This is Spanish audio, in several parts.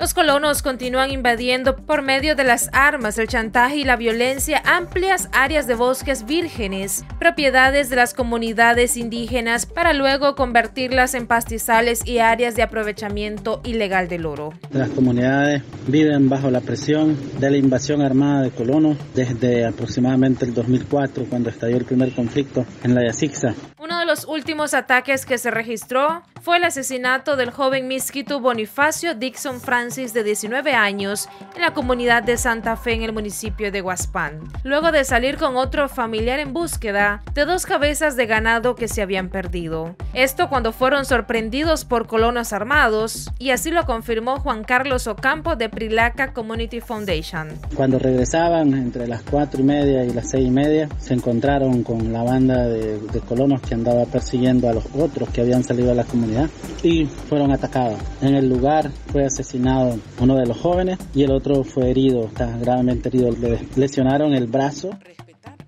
Los colonos continúan invadiendo por medio de las armas, el chantaje y la violencia amplias áreas de bosques vírgenes, propiedades de las comunidades indígenas, para luego convertirlas en pastizales y áreas de aprovechamiento ilegal del oro. Las comunidades viven bajo la presión de la invasión armada de colonos desde aproximadamente el 2004, cuando estalló el primer conflicto en la Yacixa. Uno de los últimos ataques que se registró fue el asesinato del joven mixquitu Bonifacio Dixon Francis, de 19 años, en la comunidad de Santa Fe, en el municipio de Huaspán, luego de salir con otro familiar en búsqueda de dos cabezas de ganado que se habían perdido. Esto cuando fueron sorprendidos por colonos armados, y así lo confirmó Juan Carlos Ocampo, de Prilaca Community Foundation. Cuando regresaban entre las 4:30 y las 6:30, se encontraron con la banda de colonos que andaba persiguiendo a los otros que habían salido a la comunidad, y fueron atacados. En el lugar fue asesinado uno de los jóvenes y el otro fue herido, está gravemente herido, le lesionaron el brazo.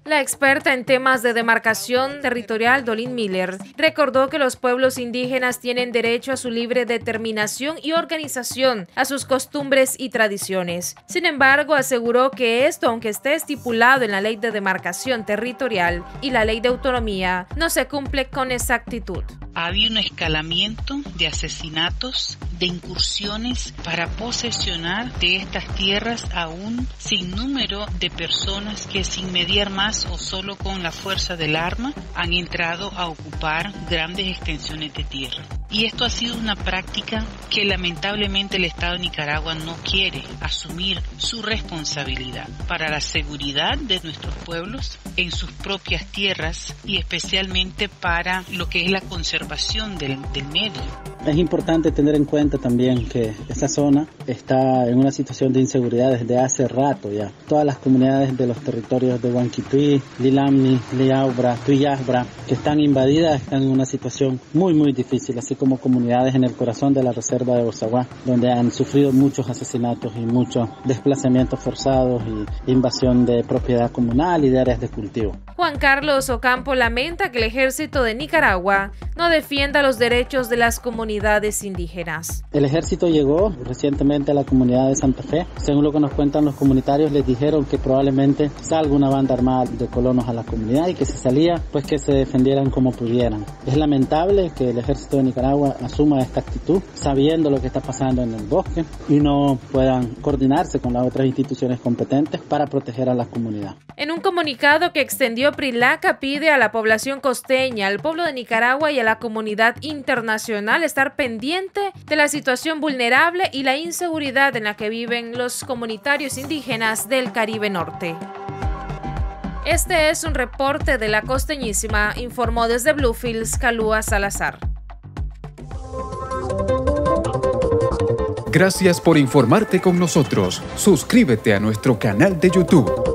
La experta en temas de demarcación territorial, Dolin Miller, recordó que los pueblos indígenas tienen derecho a su libre determinación y organización, a sus costumbres y tradiciones. Sin embargo, aseguró que esto, aunque esté estipulado en la Ley de Demarcación Territorial y la Ley de Autonomía, no se cumple con exactitud. Había un escalamiento de asesinatos, de incursiones para posesionar de estas tierras a un sinnúmero de personas que, sin mediar más o solo con la fuerza del arma, han entrado a ocupar grandes extensiones de tierra. Y esto ha sido una práctica que lamentablemente el Estado de Nicaragua no quiere asumir su responsabilidad para la seguridad de nuestros pueblos en sus propias tierras, y especialmente para lo que es la conservación del medio. Es importante tener en cuenta también que esa zona está en una situación de inseguridad desde hace rato ya. Todas las comunidades de los territorios de Huanquitui, Lilamni, Liaubra, Tuyasbra, que están invadidas, están en una situación muy, muy difícil, así como comunidades en el corazón de la reserva de Osahuá, donde han sufrido muchos asesinatos y muchos desplazamientos forzados y invasión de propiedad comunal y de áreas de cultivo. Juan Carlos Ocampo lamenta que el ejército de Nicaragua no defienda los derechos de las comunidades indígenas. El ejército llegó recientemente a la comunidad de Santa Fe. Según lo que nos cuentan los comunitarios, les dijeron que probablemente salga una banda armada de colonos a la comunidad, y que si salía, pues que se defendieran como pudieran. Es lamentable que el ejército de Nicaragua asuma esta actitud, sabiendo lo que está pasando en el bosque, y no puedan coordinarse con las otras instituciones competentes para proteger a la comunidad. En un comunicado que extendió Prilaca, pide a la población costeña, al pueblo de Nicaragua y a la comunidad internacional estar pendiente de la situación vulnerable y la inseguridad en la que viven los comunitarios indígenas del Caribe Norte. Este es un reporte de La Costeñísima, informó desde Bluefields, Calúa Salazar. Gracias por informarte con nosotros. Suscríbete a nuestro canal de YouTube.